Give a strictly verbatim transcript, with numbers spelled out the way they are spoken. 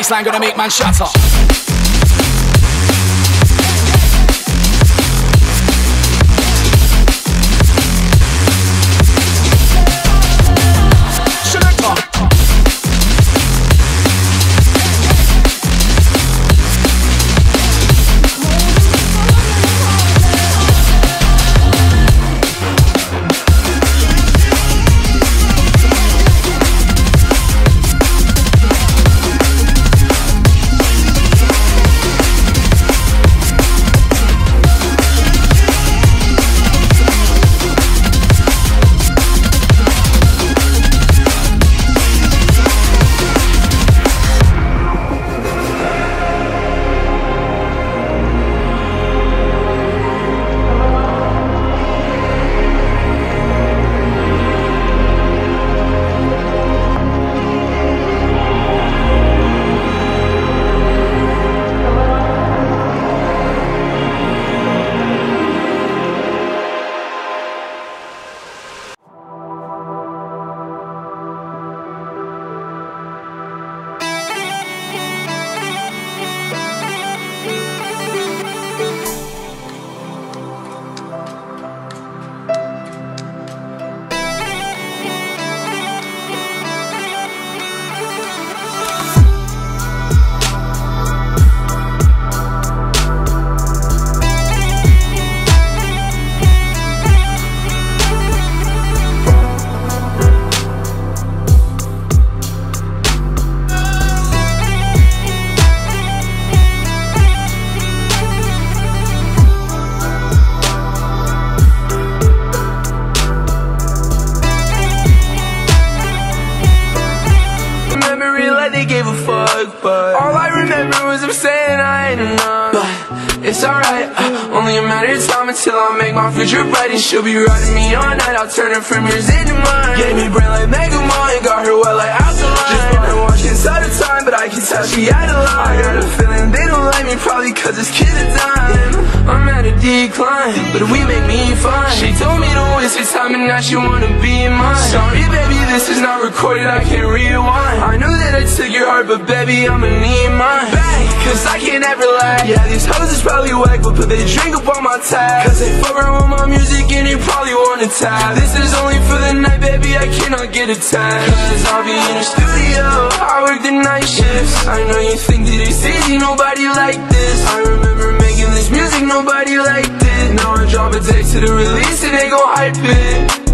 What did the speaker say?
bassline gonna make man shatter. But all I remember was I'm saying I ain't enough. But it's alright, uh, only a matter of time until I make my future bright. And she'll be riding me all night, I'll turn her fingers into mine. Gave me brain like Megamind, and got her wet like alkaline. Just bought her watch inside of time, but I can tell she out of line. I got a feeling they don't like me, probably cause this kid a dime. I'm at a decline, but we make me fine. She told me to waste her time and now she wanna be mine. Sorry baby, this is not recorded, I can't rewind. I know that I took your heart, but baby, I'ma need mine back, cause I can't ever lie. Yeah, these hoes is probably whack, but put they drink up on my tab. Cause they fuck around with my music and they probably wanna tap. This is only for the night, baby, I cannot get a time. Cause I'll be in the studio, I work the night shifts. I know you think that it's easy, nobody like this. I remember making this music, nobody liked it. Now I drop a day to the release and they gon' hype it.